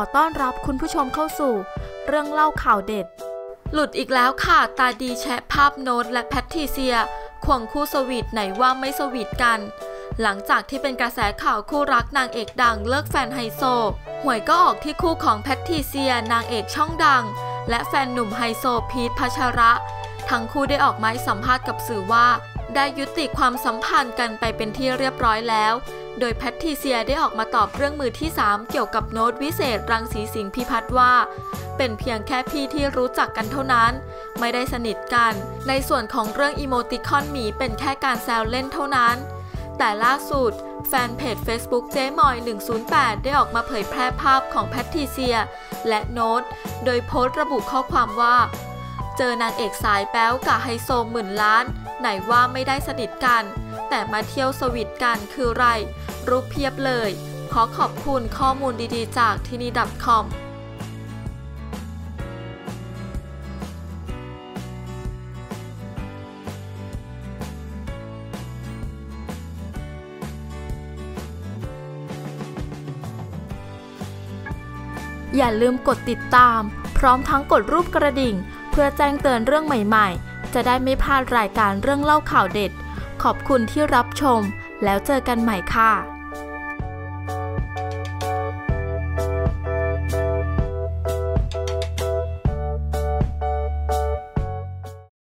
อต้อนรับคุณผู้ชมเข้าสู่เรื่องเล่าข่าวเด็ดหลุดอีกแล้วค่ะตาดีแชะภาพโน้ตและแพทริเซียควงคู่สวีทไหนว่าไม่สวีทกันหลังจากที่เป็นกระแสข่าวคู่รักนางเอกดังเลิกแฟนไฮโซหวยก็ออกที่คู่ของแพทริเซียนางเอกช่องดังและแฟนหนุ่มไฮโซพีท พัชระทั้งคู่ได้ออกมาสัมภาษณ์กับสื่อว่าได้ยุติความสัมพันธ์กันไปเป็นที่เรียบร้อยแล้วโดยแพทริเซียได้ออกมาตอบเรื่องมือที่3เกี่ยวกับโน้ตวิเศษรังสีสิงห์พิพัฒน์ว่าเป็นเพียงแค่พี่ที่รู้จักกันเท่านั้นไม่ได้สนิทกันในส่วนของเรื่องอีโมติคอนหมีเป็นแค่การแซวเล่นเท่านั้นแต่ล่าสุดแฟนเพจ Facebook เจมอย108ได้ออกมาเผยแพร่ภาพของแพทริเซียและโน้ตโดยโพสต์ระบุข้อความว่าเจอนางเอกสายแป๊วกับไฮโซหมื่นล้านไหนว่าไม่ได้สนิทกันแต่มาเที่ยวสวีทกันคือไรรูปเพียบเลยขอขอบคุณข้อมูลดีๆจากที่นี่ .com อย่าลืมกดติดตามพร้อมทั้งกดรูปกระดิ่งเพื่อแจ้งเตือนเรื่องใหม่ๆจะได้ไม่พลาดรายการเรื่องเล่าข่าวเด็ดขอบคุณที่รับชมแล้วเจอกันใหม่ค่ะ